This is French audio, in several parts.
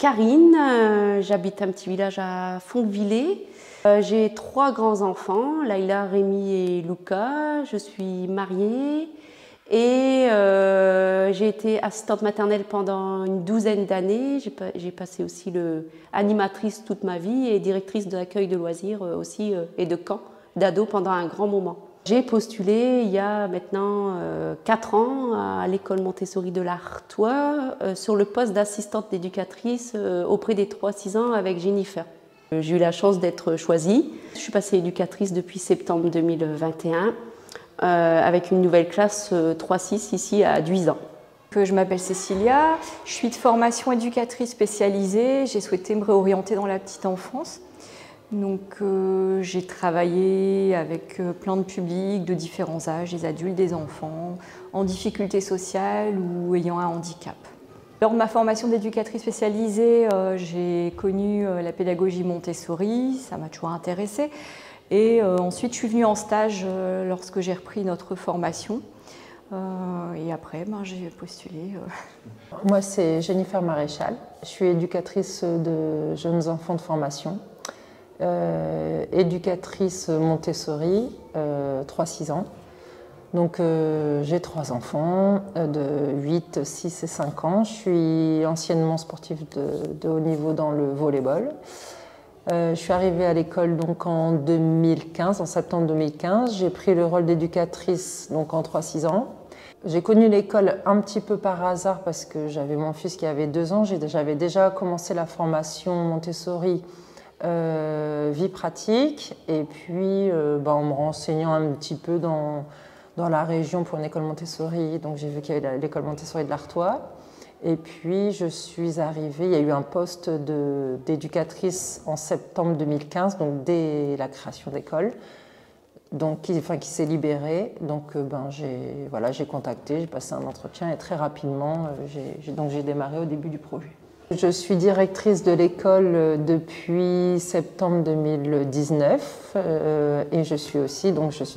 Karine, j'habite un petit village à Fonquevillers. J'ai 3 grands-enfants, Laïla, Rémi et Luca. Je suis mariée et j'ai été assistante maternelle pendant une 12aine d'années. J'ai passé aussi animatrice toute ma vie et directrice de l'accueil de loisirs aussi et de camp d'ados pendant un grand moment. J'ai postulé il y a maintenant 4 ans à l'école Montessori de l'Artois sur le poste d'assistante d'éducatrice auprès des 3-6 ans avec Jennifer. J'ai eu la chance d'être choisie. Je suis passée éducatrice depuis septembre 2021 avec une nouvelle classe 3-6 ici à Duisans. Je m'appelle Cécilia, je suis de formation éducatrice spécialisée. J'ai souhaité me réorienter dans la petite enfance. Donc j'ai travaillé avec plein de publics de différents âges, des adultes, des enfants, en difficulté sociale ou ayant un handicap. Lors de ma formation d'éducatrice spécialisée, j'ai connu la pédagogie Montessori, ça m'a toujours intéressée. Et ensuite, je suis venue en stage lorsque j'ai repris notre formation. Et après, j'ai postulé. Moi, c'est Jennifer Maréchal, je suis éducatrice de jeunes enfants de formation. Éducatrice Montessori, 3-6 ans. Donc j'ai 3 enfants de 8, 6 et 5 ans. Je suis anciennement sportive de haut niveau dans le volleyball. Je suis arrivée à l'école en 2015, en septembre 2015. J'ai pris le rôle d'éducatrice en 3-6 ans. J'ai connu l'école un petit peu par hasard parce que j'avais mon fils qui avait 2 ans. J'avais déjà commencé la formation Montessori vie pratique et puis en me renseignant un petit peu dans la région pour une école Montessori, donc j'ai vu qu'il y avait l'école Montessori de l'Artois et puis je suis arrivée, il y a eu un poste d'éducatrice en septembre 2015, donc dès la création de l'école, donc qui s'est libérée, donc j'ai contacté, j'ai passé un entretien et très rapidement j'ai démarré au début du projet. Je suis directrice de l'école depuis septembre 2019 et je suis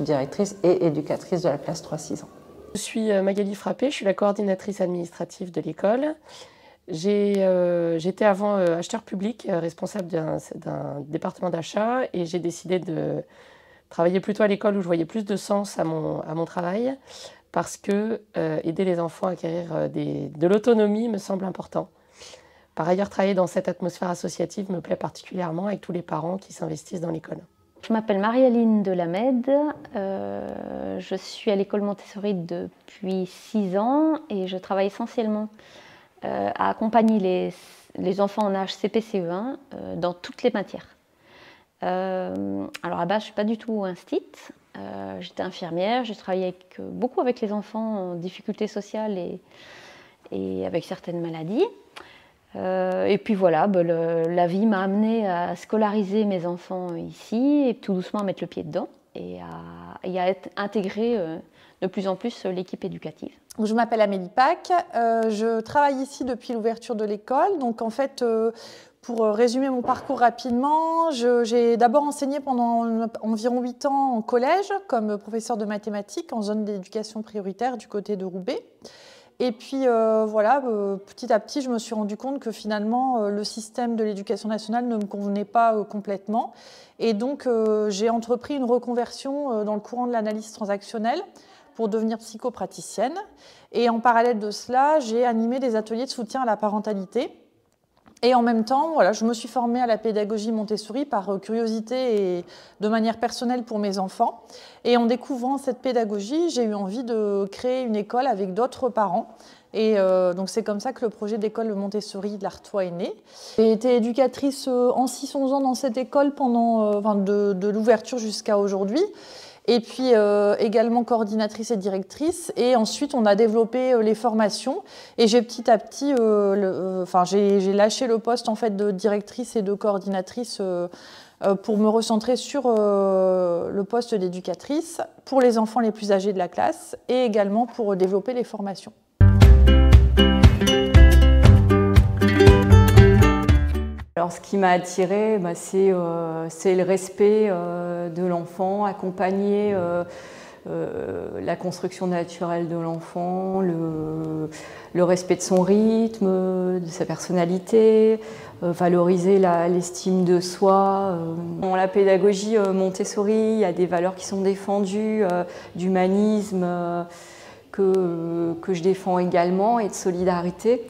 directrice et éducatrice de la classe 3-6 ans. Je suis Magali Frappé, je suis la coordinatrice administrative de l'école. J'étais avant acheteur public, responsable d'un département d'achat et j'ai décidé de travailler plutôt à l'école où je voyais plus de sens à mon travail parce que aider les enfants à acquérir de l'autonomie me semble important. Par ailleurs, travailler dans cette atmosphère associative me plaît particulièrement avec tous les parents qui s'investissent dans l'école. Je m'appelle Marie-Aline Delamed, je suis à l'école Montessori depuis 6 ans et je travaille essentiellement à accompagner les enfants en âge CP-CE1 dans toutes les matières. Alors à la base, je ne suis pas du tout instite, j'étais infirmière, j'ai travaillé beaucoup avec les enfants en difficulté sociale et avec certaines maladies. Et puis voilà, la vie m'a amenée à scolariser mes enfants ici et tout doucement à mettre le pied dedans et à intégrer de plus en plus l'équipe éducative. Je m'appelle Amélie Pâques, je travaille ici depuis l'ouverture de l'école. Donc en fait, pour résumer mon parcours rapidement, j'ai d'abord enseigné pendant environ 8 ans en collège comme professeure de mathématiques en zone d'éducation prioritaire du côté de Roubaix. Et puis petit à petit, je me suis rendu compte que finalement, le système de l'éducation nationale ne me convenait pas complètement. Et donc, j'ai entrepris une reconversion dans le courant de l'analyse transactionnelle pour devenir psychopraticienne. Et en parallèle de cela, j'ai animé des ateliers de soutien à la parentalité. Et en même temps, je me suis formée à la pédagogie Montessori par curiosité et de manière personnelle pour mes enfants. Et en découvrant cette pédagogie, j'ai eu envie de créer une école avec d'autres parents. Et donc c'est comme ça que le projet d'école Montessori de l'Artois est né. J'ai été éducatrice en 6-11 ans dans cette école pendant de l'ouverture jusqu'à aujourd'hui. Et puis également coordinatrice et directrice. Et ensuite, on a développé les formations. Et j'ai petit à petit, j'ai lâché le poste de directrice et de coordinatrice pour me recentrer sur le poste d'éducatrice pour les enfants les plus âgés de la classe et également pour développer les formations. Alors, ce qui m'a attirée, c'est le respect de l'enfant, accompagner la construction naturelle de l'enfant, le respect de son rythme, de sa personnalité, valoriser l'estime de soi. Dans la pédagogie Montessori, il y a des valeurs qui sont défendues, d'humanisme que je défends également, et de solidarité.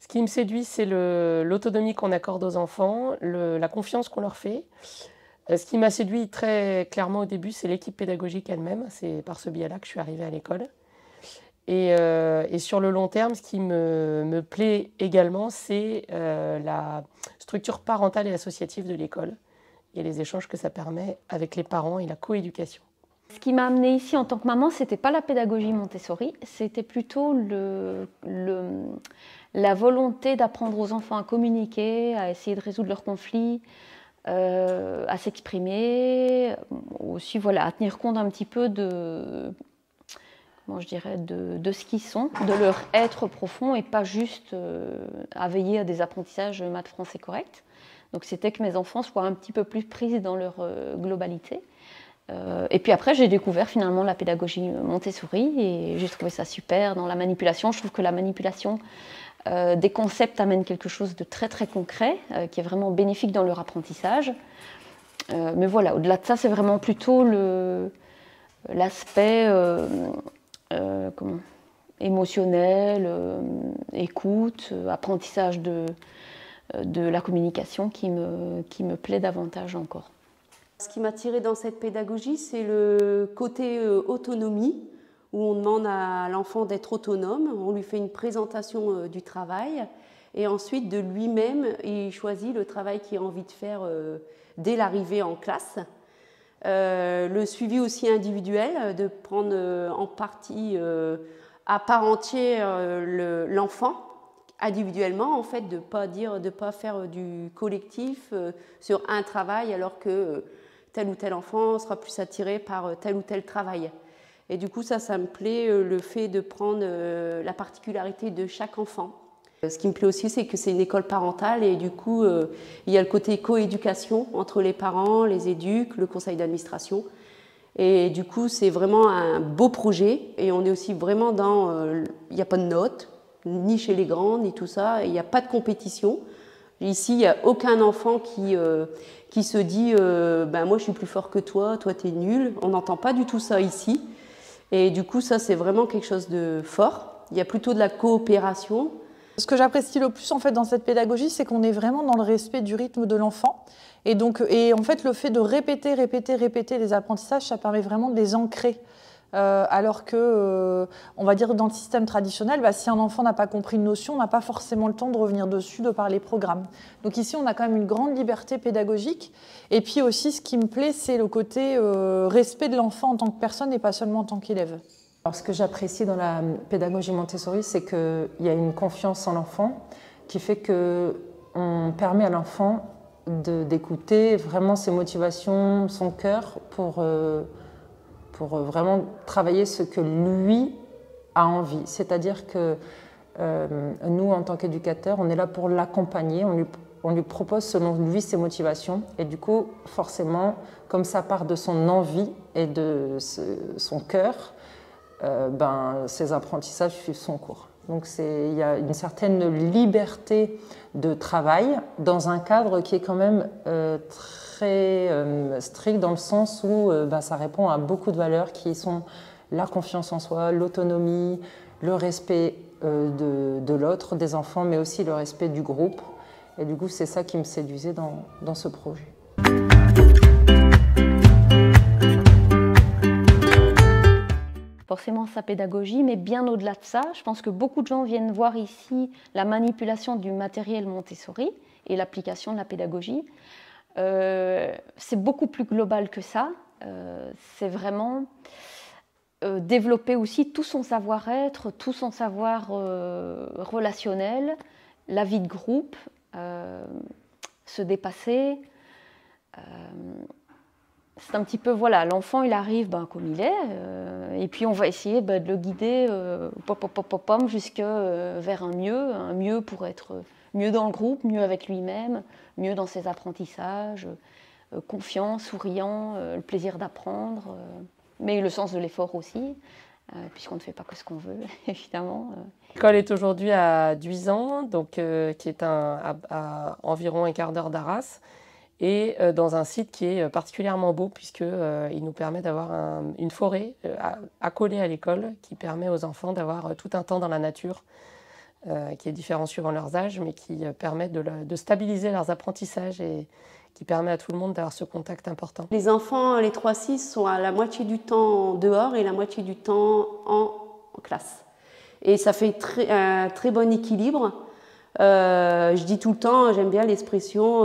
Ce qui me séduit, c'est l'autonomie qu'on accorde aux enfants, la confiance qu'on leur fait. Ce qui m'a séduit très clairement au début, c'est l'équipe pédagogique elle-même. C'est par ce biais-là que je suis arrivée à l'école. Et sur le long terme, ce qui me plaît également, c'est la structure parentale et associative de l'école et les échanges que ça permet avec les parents et la coéducation. Ce qui m'a amenée ici en tant que maman, ce n'était pas la pédagogie Montessori, c'était plutôt la volonté d'apprendre aux enfants à communiquer, à essayer de résoudre leurs conflits, à s'exprimer, aussi voilà, à tenir compte un petit peu de ce qu'ils sont, de leur être profond et pas juste à veiller à des apprentissages maths français corrects. Donc c'était que mes enfants soient un petit peu plus prises dans leur globalité. Et puis après, j'ai découvert finalement la pédagogie Montessori et j'ai trouvé ça super dans la manipulation. Je trouve que la manipulation des concepts amène quelque chose de très très concret qui est vraiment bénéfique dans leur apprentissage. Mais voilà, au-delà de ça, c'est vraiment plutôt l'aspect émotionnel, écoute, apprentissage de la communication qui me plaît davantage encore. Ce qui m'a attirée dans cette pédagogie, c'est le côté autonomie, où on demande à l'enfant d'être autonome, on lui fait une présentation du travail, et ensuite de lui-même, il choisit le travail qu'il a envie de faire dès l'arrivée en classe. Le suivi aussi individuel, de prendre en partie, à part entière, l'enfant, individuellement, en fait, de ne pas dire, de pas faire du collectif sur un travail, alors que tel ou tel enfant sera plus attiré par tel ou tel travail. Et du coup, ça me plaît, le fait de prendre la particularité de chaque enfant. Ce qui me plaît aussi, c'est que c'est une école parentale et du coup, il y a le côté coéducation entre les parents, les éduques, le conseil d'administration. Et du coup, c'est vraiment un beau projet et on est aussi vraiment dans... il n'y a pas de notes, ni chez les grands, ni tout ça. Il n'y a pas de compétition. Ici, il n'y a aucun enfant qui se dit ben, « moi, je suis plus fort que toi, toi, t'es nul ». On n'entend pas du tout ça ici. Et du coup, ça, c'est vraiment quelque chose de fort. Il y a plutôt de la coopération. Ce que j'apprécie le plus en fait, dans cette pédagogie, c'est qu'on est vraiment dans le respect du rythme de l'enfant. Et en fait, le fait de répéter les apprentissages, ça permet vraiment de les ancrer. Alors que, on va dire, dans le système traditionnel, bah, si un enfant n'a pas compris une notion, on n'a pas forcément le temps de revenir dessus de par les programmes. Donc ici, on a quand même une grande liberté pédagogique. Et puis aussi, ce qui me plaît, c'est le côté respect de l'enfant en tant que personne et pas seulement en tant qu'élève. Alors, ce que j'apprécie dans la pédagogie Montessori, c'est qu'il y a une confiance en l'enfant qui fait qu'on permet à l'enfant d'écouter vraiment ses motivations, son cœur, pour vraiment travailler ce que lui a envie. C'est-à-dire que nous, en tant qu'éducateurs, on est là pour l'accompagner, on lui propose selon lui ses motivations. Et du coup, forcément, comme ça part de son envie et de son cœur, ben, ses apprentissages suivent son cours. Donc il y a une certaine liberté de travail dans un cadre qui est quand même très strict dans le sens où ben, ça répond à beaucoup de valeurs qui sont la confiance en soi, l'autonomie, le respect de l'autre, des enfants, mais aussi le respect du groupe. Et du coup, c'est ça qui me séduisait dans ce projet. Forcément sa pédagogie, mais bien au-delà de ça, je pense que beaucoup de gens viennent voir ici la manipulation du matériel Montessori et l'application de la pédagogie. C'est beaucoup plus global que ça, c'est vraiment développer aussi tout son savoir-être, tout son savoir relationnel, la vie de groupe, se dépasser. C'est un petit peu, voilà, l'enfant il arrive ben, comme il est, et puis on va essayer ben, de le guider jusque vers un mieux pour être mieux dans le groupe, mieux avec lui-même, mieux dans ses apprentissages, confiant, souriant, le plaisir d'apprendre. mais le sens de l'effort aussi, puisqu'on ne fait pas que ce qu'on veut, évidemment. L'école est aujourd'hui à Duisans, donc, qui est à environ un quart d'heure d'Arras, et dans un site qui est particulièrement beau, puisqu'il nous permet d'avoir une forêt accolée à l'école, qui permet aux enfants d'avoir tout un temps dans la nature, qui est différent suivant leurs âges, mais qui permet de stabiliser leurs apprentissages et qui permet à tout le monde d'avoir ce contact important. Les enfants, les 3-6, sont à la moitié du temps dehors et la moitié du temps en classe. Et ça fait un très bon équilibre. Je dis tout le temps, j'aime bien l'expression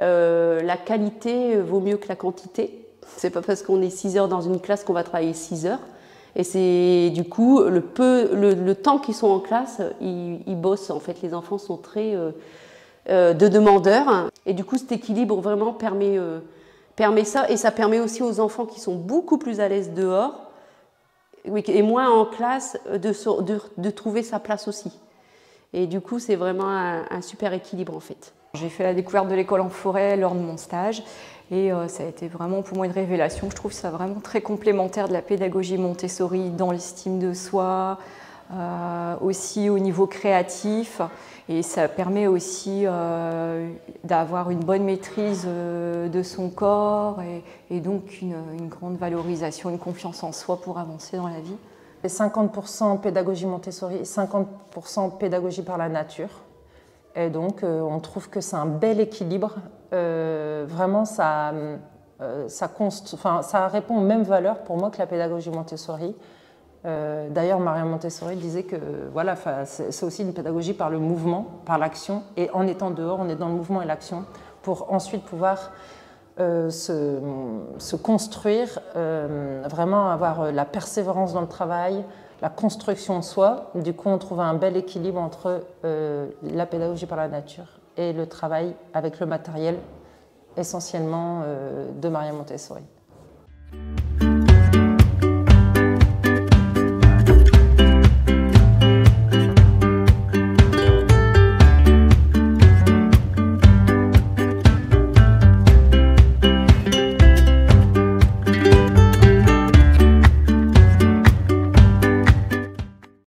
la qualité vaut mieux que la quantité. C'est pas parce qu'on est 6 heures dans une classe qu'on va travailler 6 heures. Et c'est du coup le temps qu'ils sont en classe, ils bossent. En fait, les enfants sont très de demandeurs. Et du coup, cet équilibre vraiment permet ça. Et ça permet aussi aux enfants qui sont beaucoup plus à l'aise dehors et moins en classe de trouver sa place aussi. Et du coup, c'est vraiment un super équilibre en fait. J'ai fait la découverte de l'école en forêt lors de mon stage et ça a été vraiment pour moi une révélation. Je trouve ça vraiment très complémentaire de la pédagogie Montessori dans l'estime de soi, aussi au niveau créatif, et ça permet aussi d'avoir une bonne maîtrise de son corps et donc une grande valorisation, une confiance en soi pour avancer dans la vie. Et 50% pédagogie Montessori et 50% pédagogie par la nature. Et donc, on trouve que c'est un bel équilibre. Vraiment, ça répond aux mêmes valeurs pour moi que la pédagogie Montessori. D'ailleurs, Maria Montessori disait que voilà, c'est aussi une pédagogie par le mouvement, par l'action. Et en étant dehors, on est dans le mouvement et l'action pour ensuite pouvoir se construire, vraiment avoir la persévérance dans le travail, la construction de soi. Du coup, on trouve un bel équilibre entre la pédagogie par la nature et le travail avec le matériel, essentiellement de Maria Montessori.